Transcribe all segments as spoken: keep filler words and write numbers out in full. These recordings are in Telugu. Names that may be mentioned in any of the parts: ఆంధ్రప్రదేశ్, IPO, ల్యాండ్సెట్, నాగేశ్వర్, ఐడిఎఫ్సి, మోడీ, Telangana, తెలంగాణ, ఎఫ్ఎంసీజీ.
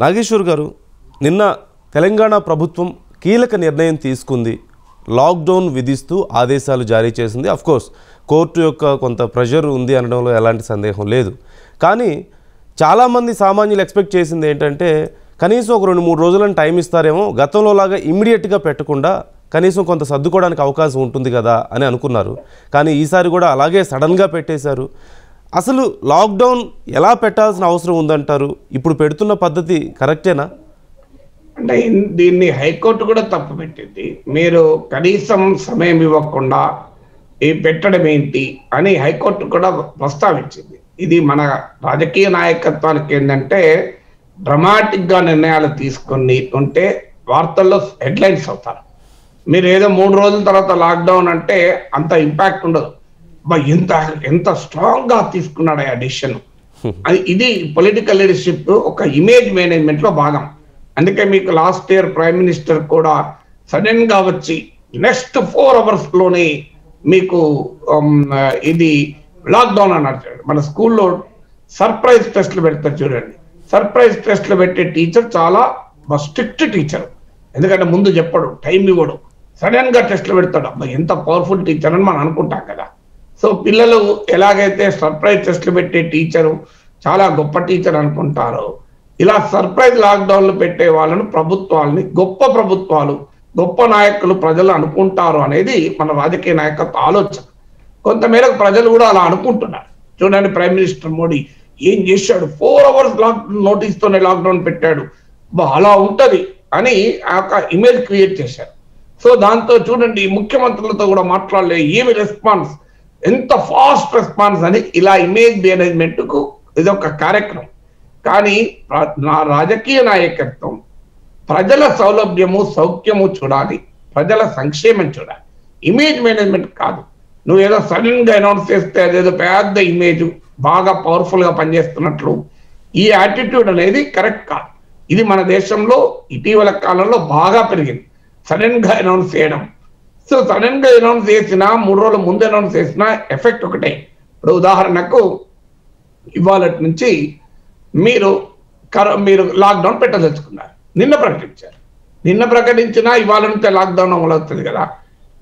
నాగేశ్వర్ గారు నిన్న తెలంగాణ ప్రభుత్వం కీలక నిర్ణయం తీసుకుంది లాక్‌డౌన్ విధిస్తూ ఆదేశాలు జారీ చేసింది ఆఫ్ కోర్స్ కోర్టు యొక్క కొంత ప్రెషర్ ఉంది అనడంలో ఎలాంటి సందేహం లేదు కానీ చాలా మంది సామాన్యులు ఎక్స్‌పెక్ట్ చేసింది ఏంటంటే కనీసం ఒక రెండు మూడు రోజులను టైం ఇస్తారేమో గతంలో లాగా ఇమిడియట్ గా పెట్టకుండా కనీసం కొంత సర్దుకోవడానికి అవకాశం ఉంటుంది కదా అని అనుకున్నారు కానీ ఈసారి కూడా అలాగే సడన్ గా పెట్టేశారు అసలు లాక్‌డౌన్ ఎలా పెట్టాల్సిన అవసరం ఉంది అంటారు ఇప్పుడు పెడుతున్న పద్ధతి కరెక్టేనా అంటే దీన్ని హైకోర్టు కూడా తప్పు పెట్టింది మీరు కనీసం సమయం ఇవ్వకుండా ఈ పెట్టడం ఏంటి అని హైకోర్టు కూడా ప్రస్తావించింది ఇది మన రాజకీయ నాయకత్వానికి ఏందంటే డ్రామాటిక్ గా నిర్ణయాలు తీసుకొని ఉంటే వార్తల్లో హెడ్లైన్స్ అవుతారు మీరు ఏదో మూడు రోజుల తర్వాత లాక్‌డౌన్ అంటే అంత ఇంపాక్ట్ ఉండదు ఎంత ఎంత స్ట్రాంగ్ గా తీసుకున్నాడు ఆ డిసిషన్ అది ఇది పొలిటికల్ లీడర్షిప్ ఒక ఇమేజ్ మేనేజ్మెంట్ లో భాగం అందుకే మీకు లాస్ట్ ఇయర్ ప్రైమ్ మినిస్టర్ కూడా సడన్ గా వచ్చి నెక్స్ట్ ఫోర్ అవర్స్ లోనే మీకు ఇది లాక్డౌన్ అన్నారు మన స్కూల్లో సర్ప్రైజ్ టెస్ట్లు పెడతారు చూడండి సర్ప్రైజ్ టెస్ట్లు పెట్టే టీచర్ చాలా స్ట్రిక్ట్ టీచర్ ఎందుకంటే ముందు చెప్పడు టైం ఇవ్వడు సడన్ గా టెస్ట్లు పెడతాడు అబ్బా ఎంత పవర్ఫుల్ టీచర్ అని మనం అనుకుంటాం కదా సో పిల్లలు ఎలాగైతే సర్ప్రైజ్ టెస్ట్లు పెట్టే టీచరు చాలా గొప్ప టీచర్ అనుకుంటారో ఇలా సర్ప్రైజ్ లాక్డౌన్లు పెట్టే వాళ్ళను ప్రభుత్వాలని గొప్ప ప్రభుత్వాలు గొప్ప నాయకులు ప్రజలు అనుకుంటారు అనేది మన రాజకీయ నాయకత్వ ఆలోచన కొంతమేరకు ప్రజలు కూడా అలా అనుకుంటున్నారు చూడండి ప్రైమ్ మినిస్టర్ మోడీ ఏం చేశాడు ఫోర్ అవర్స్ లాక్ నోటీస్తోనే లాక్డౌన్ పెట్టాడు అలా ఉంటది అని ఆ యొక్క ఇమేజ్ క్రియేట్ చేశారు సో దాంతో చూడండి ముఖ్యమంత్రులతో కూడా మాట్లాడలే ఏమి రెస్పాన్స్ ఎంత ఫాస్ట్ రెస్పాన్స్ అని ఇలా ఇమేజ్ మేనేజ్మెంట్ కు ఇదొక కార్యక్రమం కానీ నా రాజకీయ నాయకత్వం ప్రజల సౌలభ్యము సౌఖ్యము చూడాలి ప్రజల సంక్షేమం చూడాలి ఇమేజ్ మేనేజ్మెంట్ కాదు నువ్వు ఏదో సడన్ గా అనౌన్స్ చేస్తే అదేదో పెద్ద ఇమేజ్ బాగా పవర్ఫుల్ గా పనిచేస్తున్నట్లు ఈ యాటిట్యూడ్ అనేది కరెక్ట్ కాదు ఇది మన దేశంలో ఇటీవల కాలంలో బాగా పెరిగింది సడన్ గా అనౌన్స్ చేయడం సో సడన్ గా అనౌన్స్ చేసినా మూడు రోజుల ముందు అనౌన్స్ చేసినా ఎఫెక్ట్ ఒకటే ఇప్పుడు ఉదాహరణకు ఇవాళ నుంచి మీరు మీరు లాక్డౌన్ పెట్టదలుచుకున్నారు నిన్న ప్రకటించారు నిన్న ప్రకటించినా ఇవాళ నుంచే లాక్డౌన్ అమలవుతుంది కదా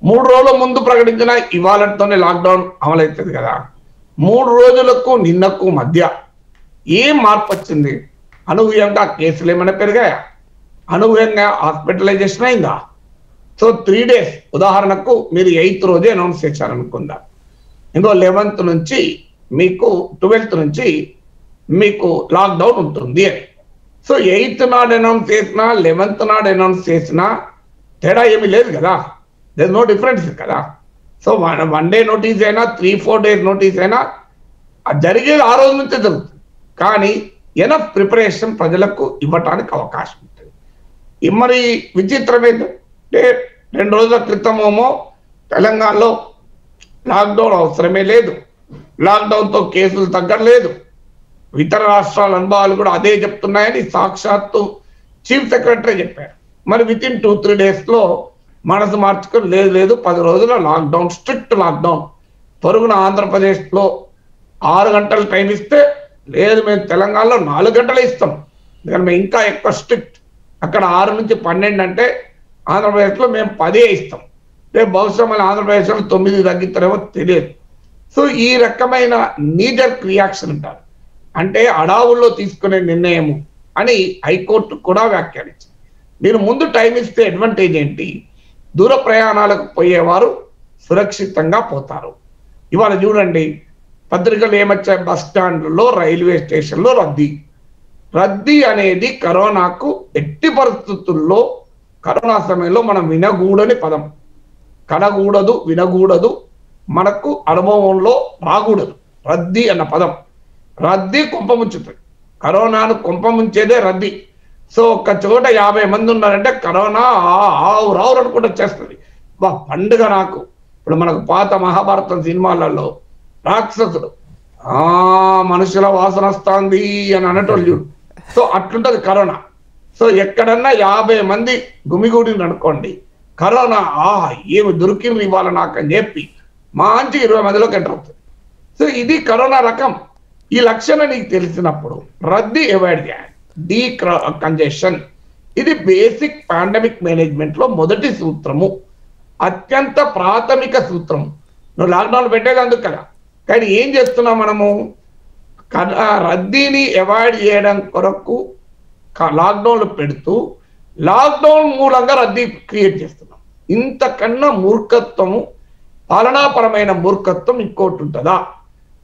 మూడు రోజుల ముందు ప్రకటించినా ఇవాళతోనే లాక్డౌన్ అమలవుతుంది కదా మూడు రోజులకు నిన్నకు మధ్య ఏం మార్పు వచ్చింది అనూహ్యంగా కేసులు ఏమైనా పెరిగాయా అనూహ్యంగా హాస్పిటలైజేషన్ అయిందా సో త్రీ డేస్ ఉదాహరణకు మీరు ఎయిత్ రోజే అనౌన్స్ చేశారనుకుందాం ఇంకో లెవెన్త్ నుంచి మీకు ట్వెల్త్ నుంచి మీకు లాక్డౌన్ ఉంటుంది అని సో ఎయిత్ నాడు అనౌన్స్ చేసినా లెవెన్త్ నాడు అనౌన్స్ చేసినా తేడా ఏమీ లేదు కదా దేర్ నో డిఫరెన్స్ కదా so one one day notice అయినా త్రీ ఫోర్ డేస్ నోటీస్ అయినా జరిగేది ఆ రోజు నుంచే జరుగుతుంది కానీ ఎనఫ్ ప్రిపరేషన్ ప్రజలకు ఇవ్వటానికి అవకాశం ఉంటుంది మరి విచిత్రమేంటి రెండు రోజుల క్రితమేమో తెలంగాణలో లాక్డౌన్ అవసరమే లేదు లాక్డౌన్తో కేసులు తగ్గలేదు ఇతర రాష్ట్రాల అనుభవాలు కూడా అదే చెప్తున్నాయని సాక్షాత్తు చీఫ్ సెక్రటరీ చెప్పారు మరి within two three days లో మనసు మార్చుకుని లేదు లేదు పది రోజుల లాక్డౌన్ స్ట్రిక్ట్ లాక్డౌన్ పొరుగున ఆంధ్రప్రదేశ్ లో ఆరు గంటలు టైం ఇస్తే లేదు మేము తెలంగాణలో నాలుగు గంటలు ఇస్తాం ఎందుకంటే మేము ఇంకా ఎక్కువ స్ట్రిక్ట్ అక్కడ ఆరు నుంచి పన్నెండు అంటే ఆంధ్రప్రదేశ్లో మేము పదే ఇస్తాం రేపు బహుశా మళ్ళీ ఆంధ్రప్రదేశ్లో తొమ్మిది తగ్గిస్తారేమో తెలియదు సో ఈ రకమైన నీడర్ రియాక్షన్ అంటారు అంటే అడావుల్లో తీసుకునే నిర్ణయము అని హైకోర్టు కూడా వ్యాఖ్యానించింది మీరు ముందు టైం ఇస్తే అడ్వాంటేజ్ ఏంటి దూర ప్రయాణాలకు పోయేవారు సురక్షితంగా పోతారు ఇవాళ చూడండి పత్రికలు ఏమొచ్చాయి బస్ స్టాండ్లలో రైల్వే స్టేషన్లో రద్దీ రద్దీ అనేది కరోనాకు ఎట్టి పరిస్థితుల్లో కరోనా సమయంలో మనం వినగూడని పదం కనగూడదు వినగూడదు మనకు అనుభవంలో రాకూడదు రద్దీ అన్న పదం రద్దీ కుంపముంచుతుంది కరోనాను కుంపముంచేదే రద్దీ సో ఒక్క చోట యాభై మంది ఉన్నారంటే కరోనా ఆవు రావు అనుకుంటూ వచ్చేస్తుంది బా పండుగ నాకు ఇప్పుడు మనకు పాత మహాభారతం సినిమాలలో రాక్షసుడు ఆ మనుషుల వాసన వస్తుంది అని అనటోళ్ళు సో అట్లుంటది కరోనా సో ఎక్కడన్నా యాభై మంది గుమిగూడిని అనుకోండి కరోనా ఆ ఏమి దొరికింది ఇవాళ నాకు అని చెప్పి మంచి ఇరవై మందిలోకి ఎంటర్ అవుతుంది సో ఇది కరోనా రకం ఈ లక్షణం నీకు తెలిసినప్పుడు రద్దీ అవాయిడ్ చేయాలి డీకంజెషన్ ఇది బేసిక్ పాండమిక్ మేనేజ్మెంట్ లో మొదటి సూత్రము, అత్యంత ప్రాథమిక సూత్రం. నువ్వు లాక్డౌన్ పెట్టేది అందుకు కదా, కానీ ఏం చేస్తున్నాం మనము? రద్దీని అవాయిడ్ చేయడం కొరకు లాక్డౌన్లు పెడుతూ లాక్డౌన్ మూలంగా రద్దీ క్రియేట్ చేస్తున్నాం. ఇంతకన్నా మూర్ఖత్వము, పాలనాపరమైన మూర్ఖత్వం ఇంకోటి ఉంటుందా?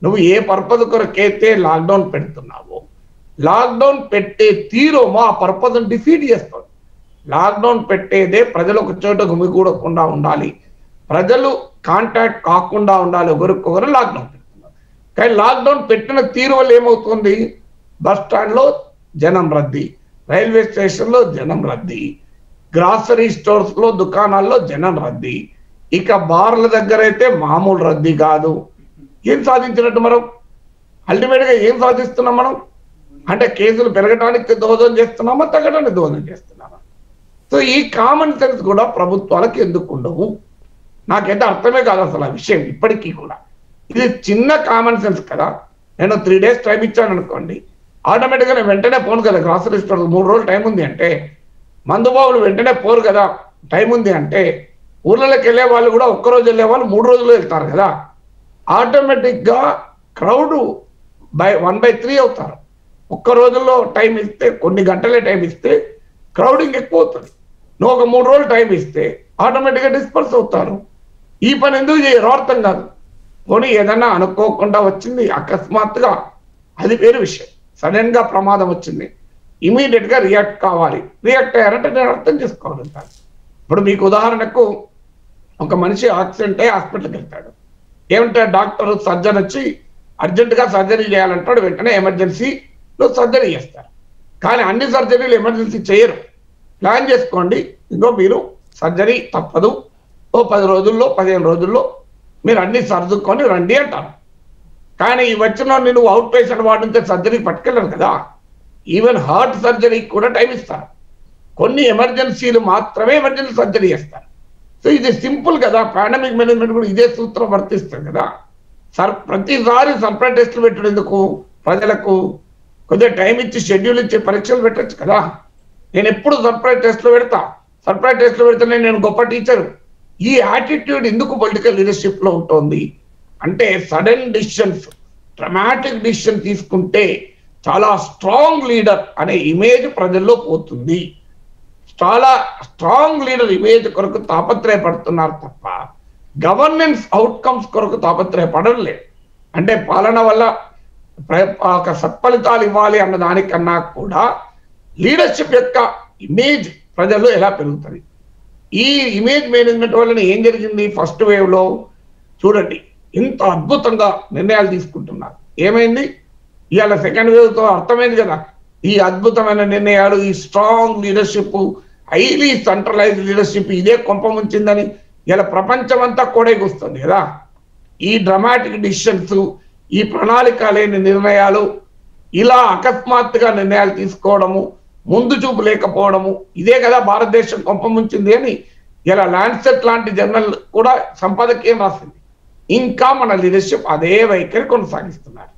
నువ్వు ఏ పర్పస్ కొరకైతే లాక్డౌన్ పెడుతున్నావో, లాక్డౌన్ పెట్టే తీరోమో ఆ పర్పస్ని డిఫీట్ చేస్తాడు. లాక్డౌన్ పెట్టేదే ప్రజలు ఒక చోట గుమిగూడకుండా ఉండాలి, ప్రజలు కాంటాక్ట్ కాకుండా ఉండాలి, ఒకరికొకరు లాక్డౌన్ పెడుతున్నారు. కానీ లాక్డౌన్ పెట్టిన తీరు వల్ల ఏమవుతుంది? బస్ స్టాండ్లో జనం రద్దీ, రైల్వే స్టేషన్లో జనం రద్దీ, గ్రాసరీ స్టోర్స్లో దుకాణాల్లో జనం రద్దీ, ఇక బార్ల దగ్గర అయితే మామూలు రద్దీ కాదు. ఏం సాధించినట్టు మనం? అల్టిమేట్గా ఏం సాధిస్తున్నాం మనం? అంటే కేసులు పెరగడానికి దోహదం చేస్తున్నామా, తగ్గడానికి దోహదం చేస్తున్నామా? సో ఈ కామన్ సెన్స్ కూడా ప్రభుత్వాలకు ఎందుకు ఉండవు? నాకైతే అర్థమే కాదు అసలు ఆ విషయం ఇప్పటికీ కూడా. ఇది చిన్న కామన్ సెన్స్ కదా. నేను త్రీ డేస్ టైం ఇచ్చాను అనుకోండి, ఆటోమేటిక్గా నేను వెంటనే పోను కదా గ్రాసరీ స్టోర్లు. మూడు రోజులు టైం ఉంది అంటే మందుబాబులు వెంటనే పోరు కదా. టైం ఉంది అంటే ఊర్లలోకి వెళ్ళే వాళ్ళు కూడా ఒక్కరోజు వెళ్ళే వాళ్ళు మూడు రోజులు వెళ్తారు కదా. ఆటోమేటిక్గా crowd by one by three అవుతారు. ఒక్క రోజుల్లో టైం ఇస్తే, కొన్ని గంటలే టైం ఇస్తే క్రౌడింగ్ ఎక్కువ అవుతుంది. నువ్వు ఒక మూడు రోజులు టైం ఇస్తే ఆటోమేటిక్గా డిస్పర్స్ అవుతారు. ఈ పని ఎందుకు చేయరు అర్థం కాదు. పోనీ ఏదన్నా అనుకోకుండా వచ్చింది, అకస్మాత్తుగా అది వేరే విషయం. సడన్గా ప్రమాదం వచ్చింది, ఇమీడియట్గా రియాక్ట్ కావాలి. రియాక్ట్ అయ్యారంటే నేను అర్థం చేసుకోవాలంటాను. ఇప్పుడు మీకు ఉదాహరణకు ఒక మనిషి యాక్సిడెంట్ అయ్యి హాస్పిటల్కి వెళ్తాడు. ఏమంటే డాక్టర్ సర్జన్ వచ్చి అర్జెంటుగా సర్జరీ చేయాలంటాడు. వెంటనే ఎమర్జెన్సీలో సర్జరీ చేస్తారు. కానీ అన్ని సర్జరీలు ఎమర్జెన్సీ చేయరు. ప్లాన్ చేసుకోండి, ఇంకో మీరు సర్జరీ తప్పదు, ఓ పది రోజుల్లో పదిహేను రోజుల్లో మీరు అన్ని సర్దుకొని రండి అంటారు. కానీ వచ్చిన నువ్వు అవుట్ పేషెంట్ వార్డు నుంచి సర్జరీ పట్టుకెళ్ళరు కదా. ఈవెన్ హార్ట్ సర్జరీకి కూడా టైం ఇస్తారు. కొన్ని ఎమర్జెన్సీలు మాత్రమే ఎమర్జెన్సీ సర్జరీ చేస్తారు. సో ఇది సింపుల్ కదా. పాండమిక్ మేనేజ్మెంట్ కూడా ఇదే సూత్రం వర్తిస్తుంది కదా. సర్ ప్రతిసారి సర్ప్రైజ్ టెస్టులు పెట్టేందుకు ప్రజలకు కొద్దిగా టైం ఇచ్చి షెడ్యూల్ ఇచ్చి పరీక్షలు పెట్టచ్చు కదా. నేను ఎప్పుడు సర్ప్రైజ్ టెస్టులు పెడతా, సర్ప్రైజ్ టెస్టులు పెడితేనే నేను గొప్ప టీచరు. ఈ యాటిట్యూడ్ ఎందుకు పొలిటికల్ లీడర్షిప్లో ఉంటుంది అంటే, సడన్ డిసిషన్స్, డ్రమాటిక్ డిసిషన్ తీసుకుంటే చాలా స్ట్రాంగ్ లీడర్ అనే ఇమేజ్ ప్రజల్లో పోతుంది. చాలా స్ట్రాంగ్ లీడర్ ఇమేజ్ కొరకు తాపత్రయపడుతున్నారు తప్ప గవర్నెన్స్ అవుట్కమ్స్ కొరకు తాపత్రయపడడం లేదు. అంటే పాలన వల్ల ఒక సత్ఫలితాలు ఇవ్వాలి అన్న దానికన్నా కూడా లీడర్షిప్ యొక్క ఇమేజ్ ప్రజల్లో ఎలా పెరుగుతుంది. ఈ ఇమేజ్ మేనేజ్మెంట్ వలన ఏం జరిగింది? ఫస్ట్ వేవ్లో చూడండి ఇంత అద్భుతంగా నిర్ణయాలు తీసుకుంటున్నారు. ఏమైంది? ఇవాళ సెకండ్ వేవ్తో అర్థమైంది కదా ఈ అద్భుతమైన నిర్ణయాలు, ఈ strong leadership, highly centralize leadership ఇదే కొంప ముంచిందని ఇలా ప్రపంచమంతా కోడేకొస్తుంది కదా. ఈ డ్రమాటిక్ డిసిషన్స్, ఈ ప్రణాళిక లేని నిర్ణయాలు, ఇలా అకస్మాత్తుగా నిర్ణయాలు తీసుకోవడము, ముందు చూపు లేకపోవడము, ఇదే కదా భారతదేశం కొంప ముంచింది అని ఇలా ల్యాండ్సెట్ లాంటి జర్నల్ కూడా సంపాదకీయం రాసింది. ఇంకా మన లీడర్షిప్ అదే వైఖరి కొనసాగిస్తున్నారు.